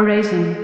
Horizon.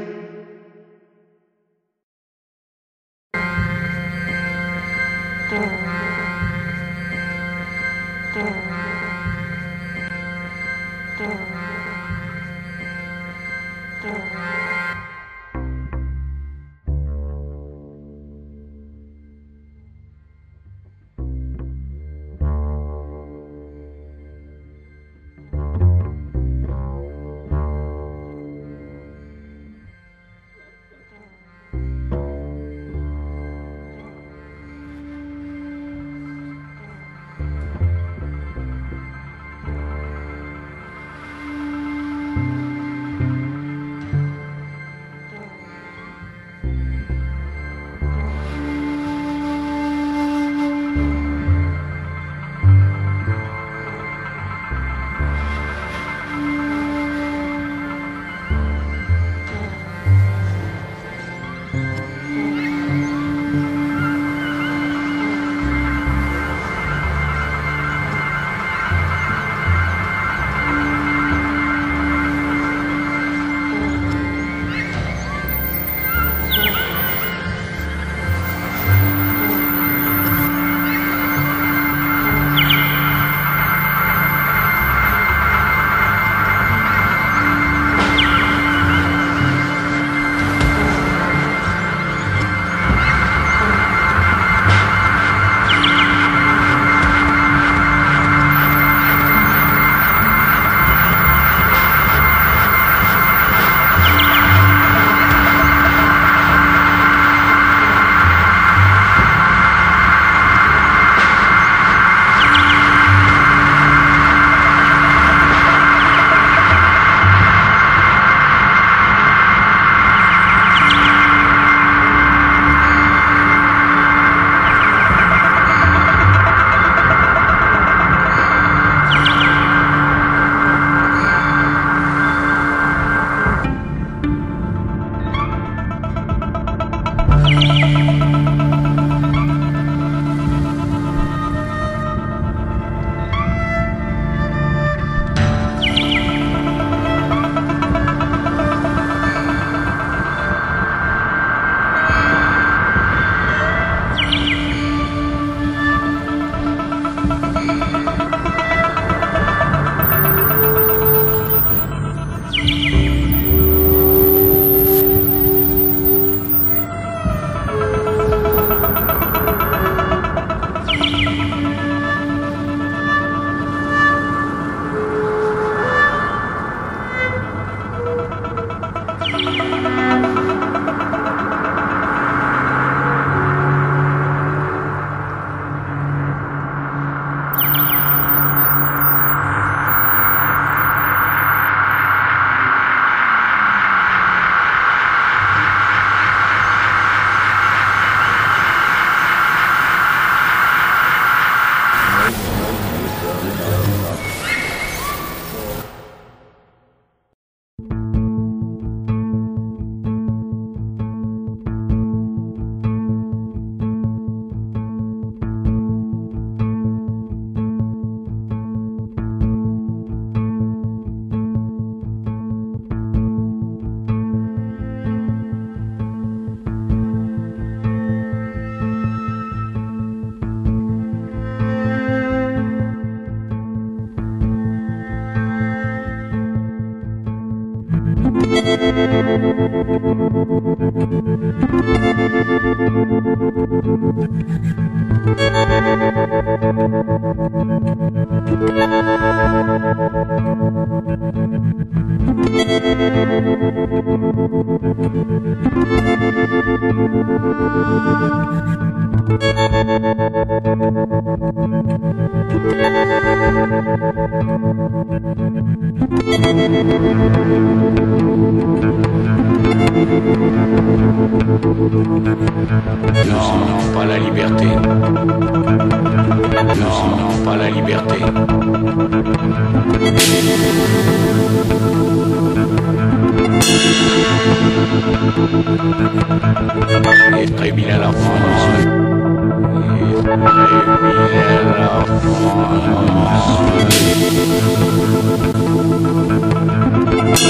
Très bien l'enfance.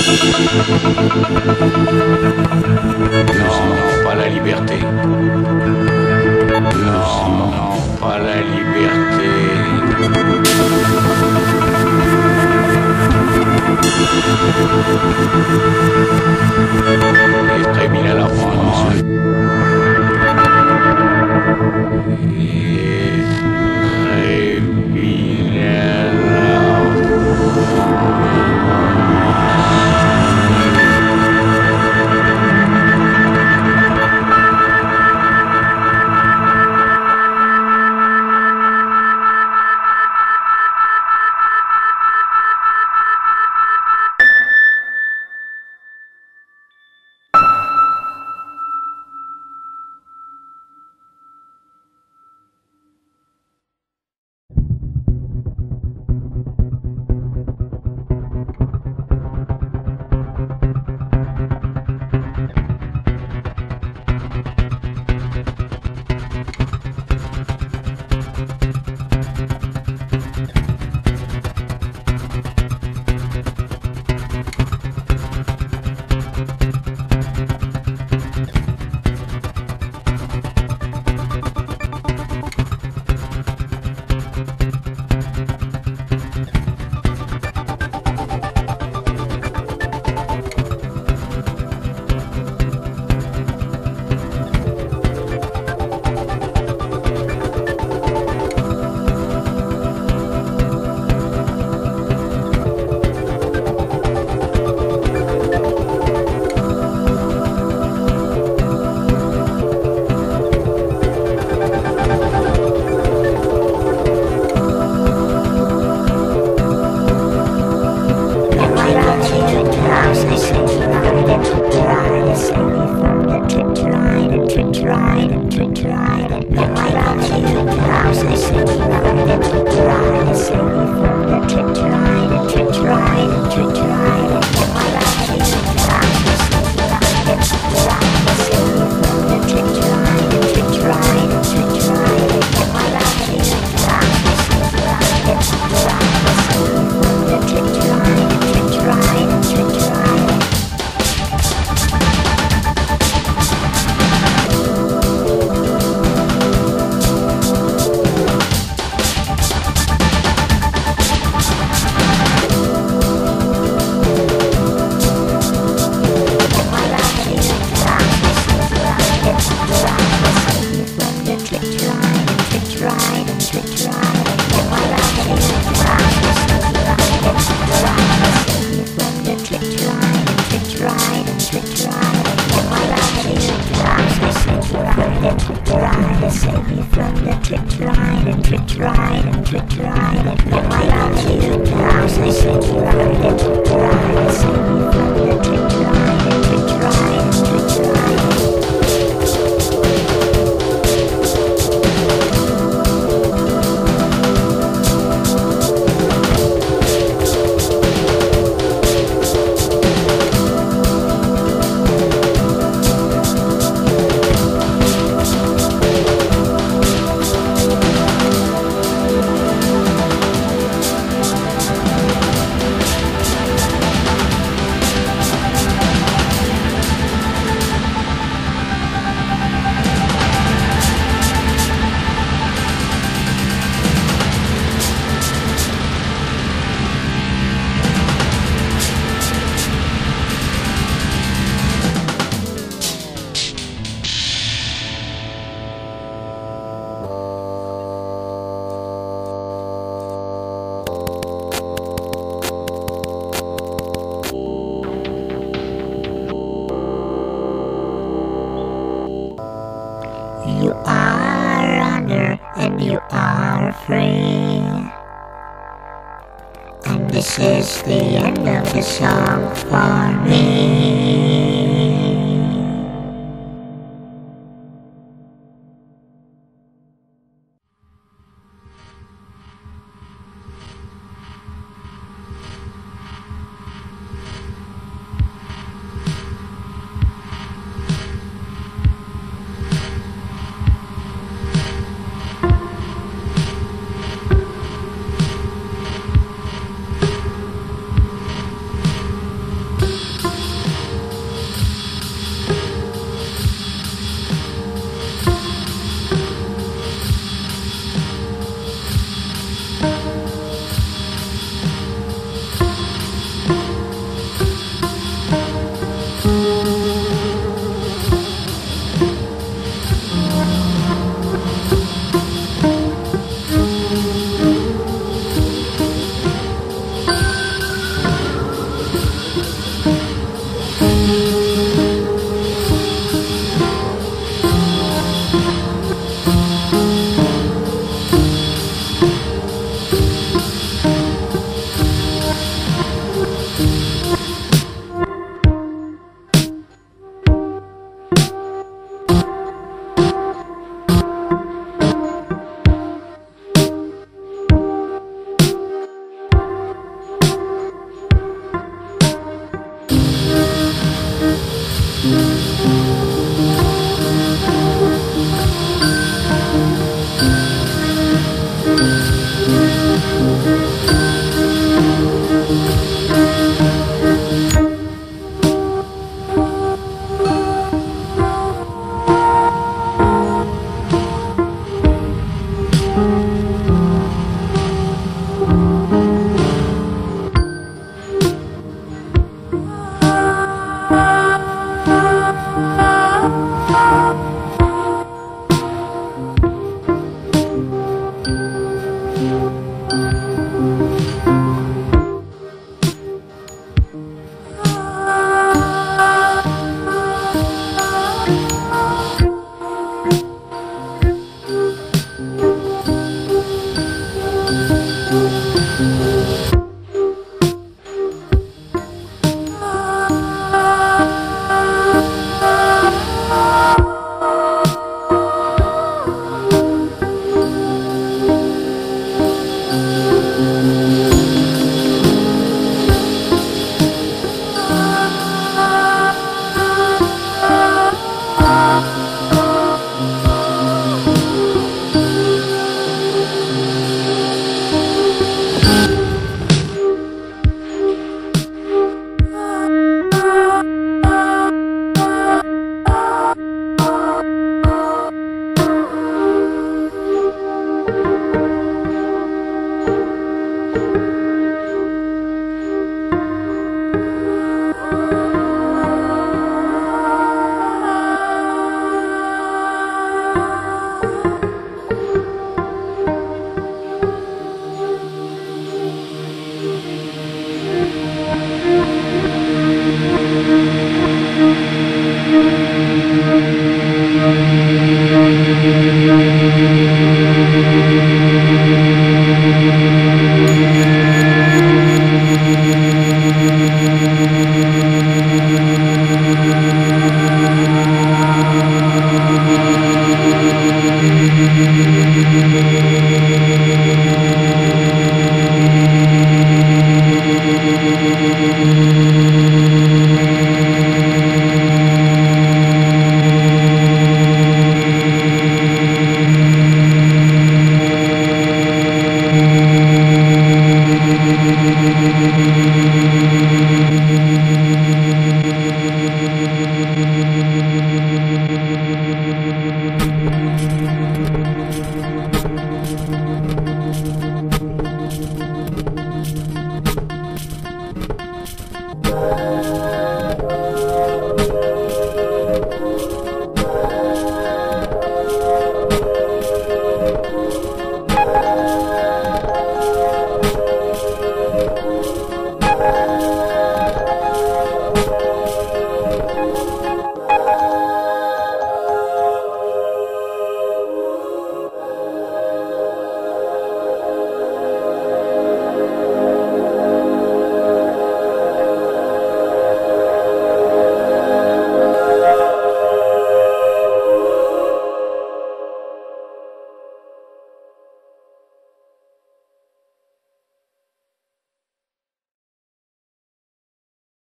Non, pas la liberté. Non, pas la liberté. Les prémines à la France.